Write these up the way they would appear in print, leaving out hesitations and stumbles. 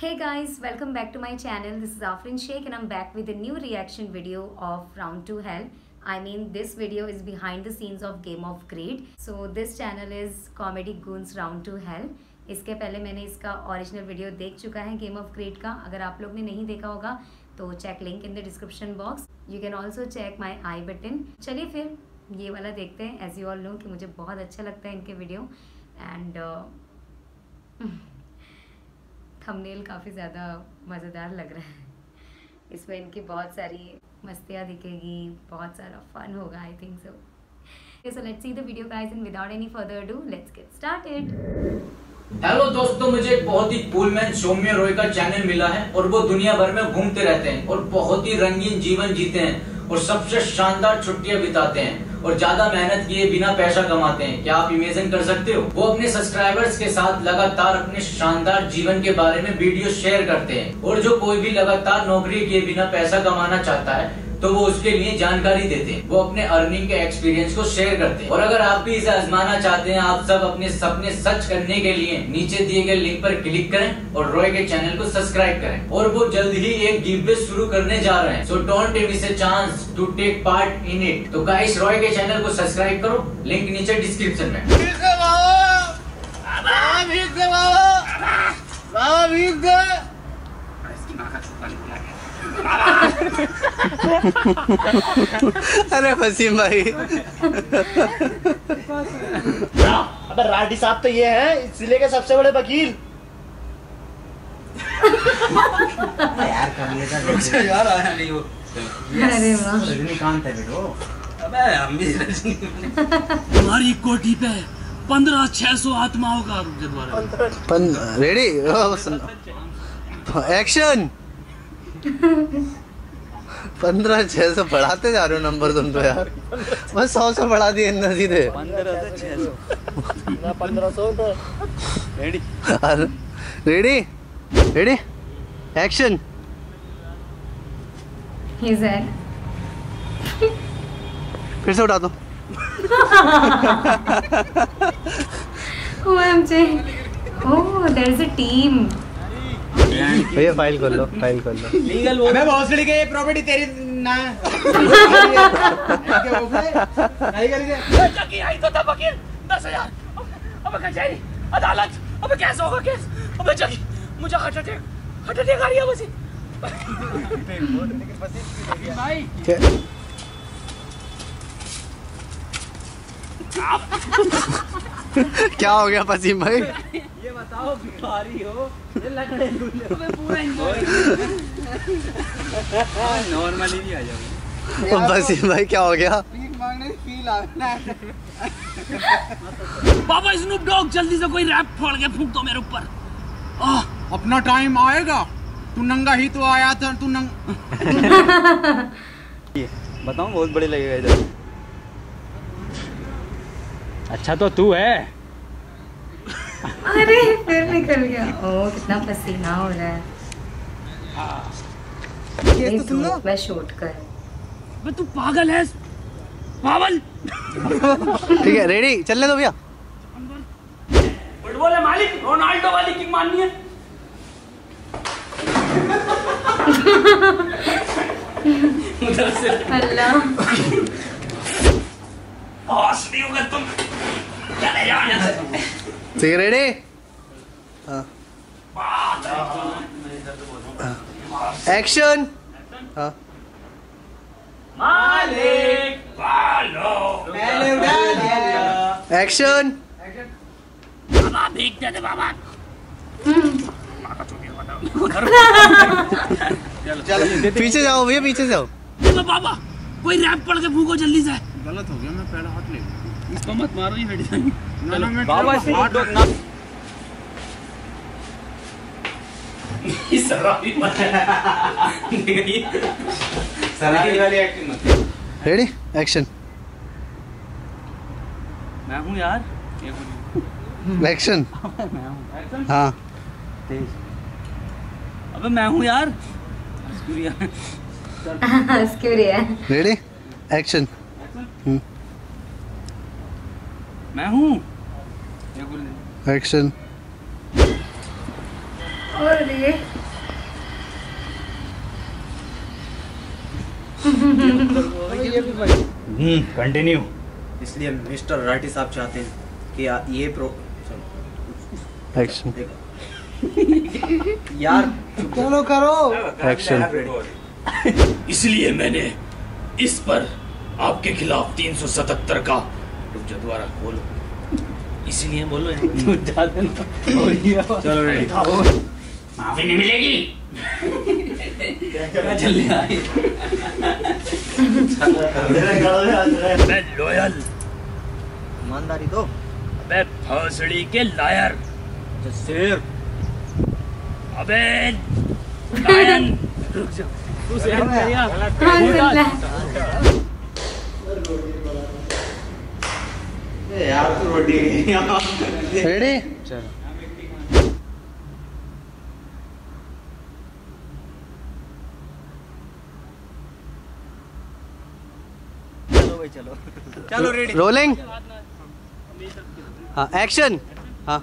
Hey guys, welcome back to my channel. This is Afreen Shaikh and I'm back with a new reaction video of Round2hell. I mean, this video is behind the scenes of Game of Greed. So this channel is Comedy Guns Round2hell. इसके पहले मैंने इसका original video देख चुका है game of grade का. अगर आप लोग ने नहीं देखा होगा तो check link in the description box. You can also check my i button. चलिए फिर ये वाला देखते हैं. एज यू ऑल नो कि मुझे बहुत अच्छा लगता है इनके वीडियो एंड थंबनेल काफ़ी ज़्यादा मज़ेदार लग रहा है. इसमें इनकी बहुत सारी मस्तियाँ दिखेगी, बहुत सारा फन होगा. I think so. So let's see the video guys and without any further do let's get started. Hello दोस्तों, मुझे एक बहुत ही कूल मैन सौम्य रॉय का चैनल मिला है और वो दुनिया भर में घूमते रहते हैं और बहुत ही रंगीन जीवन जीते हैं और सबसे शानदार छुट्टियां बिताते हैं और ज्यादा मेहनत किए बिना पैसा कमाते हैं. क्या आप इमेजिन कर सकते हो? वो अपने सब्सक्राइबर्स के साथ लगातार अपने शानदार जीवन के बारे में वीडियो शेयर करते हैं और जो कोई भी लगातार नौकरी किए बिना पैसा कमाना चाहता है तो वो उसके लिए जानकारी देते हैं. वो अपने अर्निंग के एक्सपीरियंस को शेयर करते हैं और अगर आप भी इसे आजमाना चाहते हैं, आप सब अपने सपने सच करने के लिए नीचे दिए गए लिंक पर क्लिक करें और रॉय के चैनल को सब्सक्राइब करें. और वो जल्द ही एक गिवअवे शुरू करने जा रहे हैं. So don't miss a chance to take part in it. तो गाइस, रॉय के चैनल को सब्सक्राइब करो, लिंक नीचे डिस्क्रिप्शन में. अरे फसीम भाई, अबे राठी साहब तो ये हैं इस जिले के सबसे बड़े वकील. यार यार आया नहीं वो. अरे वाह, रजनीकांत है बेटो. अबे हम भी रजनीकांत. तुम्हारी कोठी पे 15,600 आत्माओं का द्वारा. Ready, action. 15,600 बढ़ाते जा रहे हो नंबर तुम तो यार. बस 100 बढ़ा दिए ना सीधे. 15,600 तो रेडी. Ready ready action. फिर से उठा दो. Oh, there is a team. भैया फाइल कर लो, फाइल कर लो. लीगल वो मैं भोसड़ी के प्रॉपर्टी तेरी ना के वो नहीं करके चक्की आई तो था वकील 10,000. अब कचहरी अदालत, अब कैसे होगा केस? अब चक्की मुझे हटा दे गाड़ी. अब उसी भाई क्या हो गया फसीम भाई? ये बताओ, भिखारी हो ये लकड़े पूरा एंजॉय. नॉर्मली नहीं आ जाओ फसीम भाई, क्या हो गया? फील आ पापा स्नूप डॉग, जल्दी से कोई रैप फोड़ के फूंक दो मेरे ऊपर. अपना टाइम आएगा. तू नंगा ही तो आया था. तू नंगा बताओ बहुत बड़े लगेगा इधर. अच्छा तो तू है. अरे फिर निकल गया. ओह, कितना पसीना हो रहा है. ये तो मैं शूट कर. मैं तू पागल है पागल. ठीक है, रेडी चलने दो भैया. फुटबॉल है मालिक, रोनाल्डो वाली किक मारनी है. उधर से नहीं होगा तुम. रेडी. एक्शन. एक्शन. बाबा भीगते थे बाबा. पीछे जाओ भैया, पीछे जाओ. बाबा कोई रैप पढ़ के फूको जल्दी से. गलत हो गया, मैं पहला हाथ ले गया. इसको मत मारो, ये हट जाएगी. बाबा से हाथ दो ना. सराबी मत सराबी वाली एक्टिंग मत. Ready action. मैं हूं यार. ये बोल एक्शन. मैं हूं एक्शन. हां तेज. अबे मैं हूं यार. स्क्यूरिया स्क्यूरिया. Ready action. मैं हूँ. एक्शन. और ये कंटिन्यू। इसलिए मिस्टर राठी साहब चाहते हैं कि ये एक्शन यार चलो करो एक्शन। इसलिए मैंने इस पर आपके खिलाफ 377 का दोबारा बोलो, इसलिए बोलो चलो रेडी। माफी नहीं मिलेगी। जल्दी मैं लॉयल ईमानदारी दो अबे फौसड़ी के लायर सिर अबे लायन रुक जा तू से यार तू रोटी रेडी चलो। भाई चलो चलो रेडी रोलिंग हाँ एक्शन। हाँ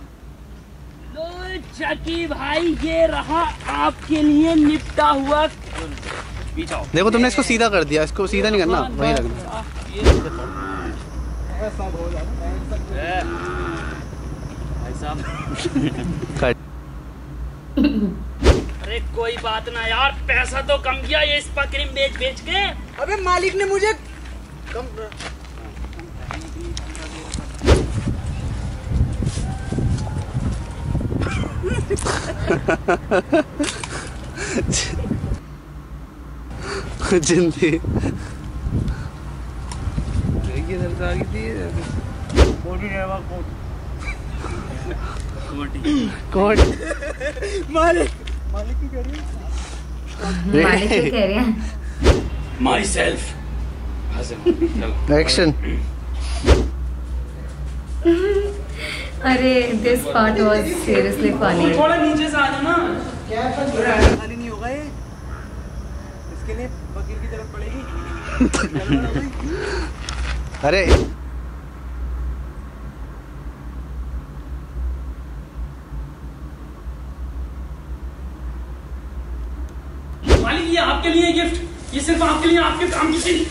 लो चकी भाई ये रहा आपके लिए निपटा हुआ। देखो तुमने इसको सीधा कर दिया, इसको सीधा नहीं करना वहीं रखना। अरे कोई बात ना यार, पैसा तो कम किया ये इस पकड़िम बेच बेच के। अबे मालिक ने मुझे कम जिंदगी एक्शन। अरे this part was seriously funny. थोड़ा नीचे से आ जाना, क्या खाली नहीं होगा ये, इसके लिए फकीर की जरूरत पड़ेगी। अरे मालिक ये आपके लिए गिफ्ट, ये सिर्फ आपके लिए, आपके काम की चीज।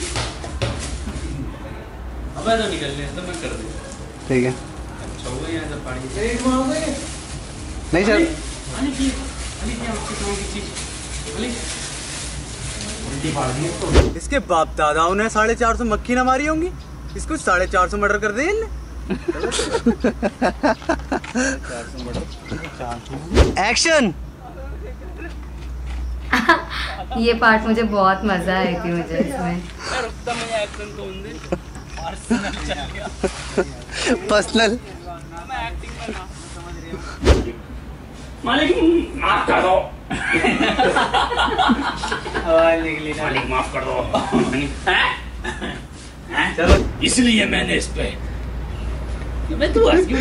अब ऐसा निकलने तो मैं कर दूंगा ठीक है। अच्छा हो गया ऐसा पानी नहीं सर। मालिक ये आपके काम की चीज मालिक। इसके बाप दादाओं ने 450 मक्खी ना मारी होंगी, इसको 450 मर्डर कर दें। एक्शन। ये पार्ट मुझे बहुत मजा आया कि मुझे इसमें पर्सनल मालिक माफ कर दो। मालिक माफ कर दो। इसलिए मैंने इस पे तू हंस क्यों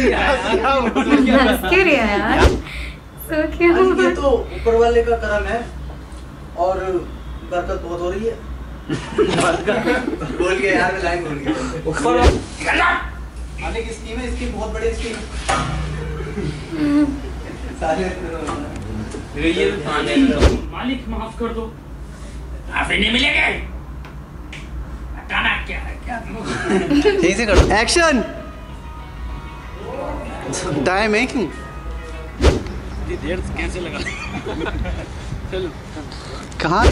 रहा है? तो ऊपर वाले का करम है और बरकत बहुत हो रही है। बोल के यार लाइन बोल के मालिक स्कीम है, इसकी बहुत बड़ी स्कीम। मालिक माफ कर दो। माफी नहीं मिलेगी। क्या है क्या? ठीक से करो। एक्शन। डाई मेकिंग। ये देर कैसे लगा? चलो। कहाँ?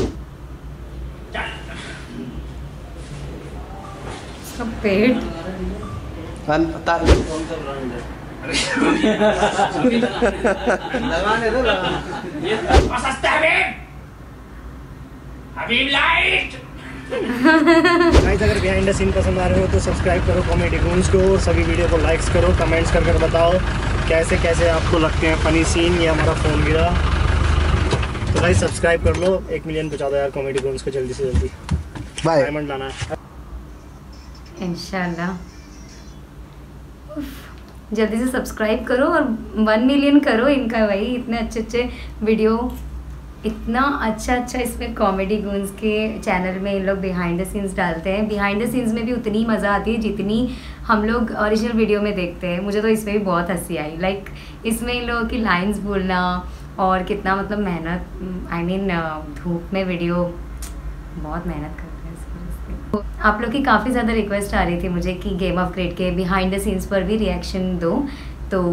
सब पेट। लगाने दो हबीब लाइट। गाइस अगर बिहाइंड द सीन पसंद आ रहे हो तो सब्सक्राइब करो कॉमेडी गन्स को और सभी वीडियो को लाइक्स करो, कमेंट्स कर बताओ कैसे कैसे आपको लगते हैं फनी सीन। ये हमारा फ़ोन गिरा तो गाइस सब्सक्राइब कर लो, 1 मिलियन पहुँचा दो यार कॉमेडी गन्स को जल्दी से जल्दी। बाय डायमंड लाना है इंशाल्लाह। जल्दी से सब्सक्राइब करो और 1 मिलियन करो इनका भाई। इतने अच्छे अच्छे वीडियो, इतना अच्छा अच्छा इसमें कॉमेडी गन्स के चैनल में इन लोग बिहाइंड द सीन्स डालते हैं। बिहाइंड द सीन्स में भी उतनी मज़ा आती है जितनी हम लोग ओरिजिनल वीडियो में देखते हैं। मुझे तो इसमें भी बहुत हंसी आई, लाइक इसमें इन लोगों की लाइंस बोलना और कितना मतलब मेहनत, आई मीन धूप में वीडियो, बहुत मेहनत करते हैं। तो आप लोग की काफ़ी ज़्यादा रिक्वेस्ट आ रही थी मुझे कि गेम ऑफ क्रिकेट के बिहाइंड द सीन्स पर भी रिएक्शन दो, तो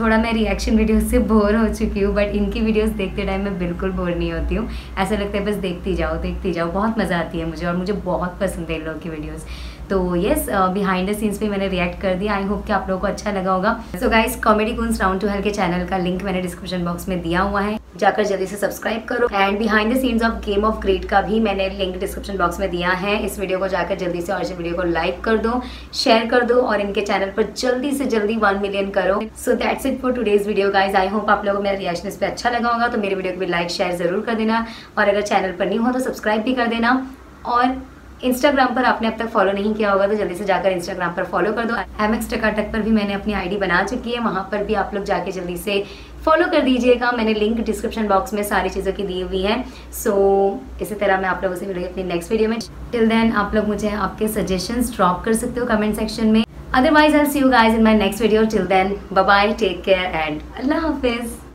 थोड़ा मैं रिएक्शन वीडियोस से बोर हो चुकी हूँ, बट इनकी वीडियोस देखते टाइम मैं बिल्कुल बोर नहीं होती हूँ। ऐसा लगता है बस देखती जाओ, बहुत मज़ा आती है मुझे और मुझे बहुत पसंद है इन लोगों की वीडियोस। तो येस, बिहाइंड द सीन्स पे मैंने रिएक्ट कर दिया, आई होप कि आप लोगों को अच्छा लगा होगा। सो गाइस, कॉमेडी गुंस Round2hell के चैनल का लिंक मैंने डिस्क्रिप्शन बॉक्स में दिया हुआ है, जाकर जल्दी से सब्सक्राइब करो। And behind the scenes of game of cricket का भी मैंने लिंक डिस्क्रिप्शन बॉक्स में दिया है। इस वीडियो को जाकर जल्दी से और इस वीडियो को लाइक कर दो, शेयर कर दो और इनके चैनल पर जल्दी से जल्दी 1 मिलियन करो। So that's it for today's video guys, I hope आप लोगों को मेरा रिएक्शन इस पर अच्छा लगा होगा। तो मेरी वीडियो को भी लाइक शेयर जरूर कर देना और अगर चैनल पर न्यू हो तो सब्सक्राइब भी कर देना। और इंस्टाग्राम पर आपने अब तक फॉलो नहीं किया होगा तो जल्दी से जाकर इंस्टाग्राम पर फॉलो कर दो। MX TakaTak पर भी मैंने अपनी आईडी बना चुकी है, वहाँ पर भी आप लोग जाके जल्दी से फॉलो कर दीजिएगा। मैंने लिंक डिस्क्रिप्शन बॉक्स में सारी चीज़ों की दी हुई है। सो इसी तरह मैं आप लोगों से मिलूंगी अपनी नेक्स्ट वीडियो में। टिल देन आप लोग मुझे आपके सजेशंस ड्रॉप कर सकते हो कमेंट सेक्शन में। Otherwise I will see you guys in my next video. Till then bye bye, take care and अल्लाह हाफिज़।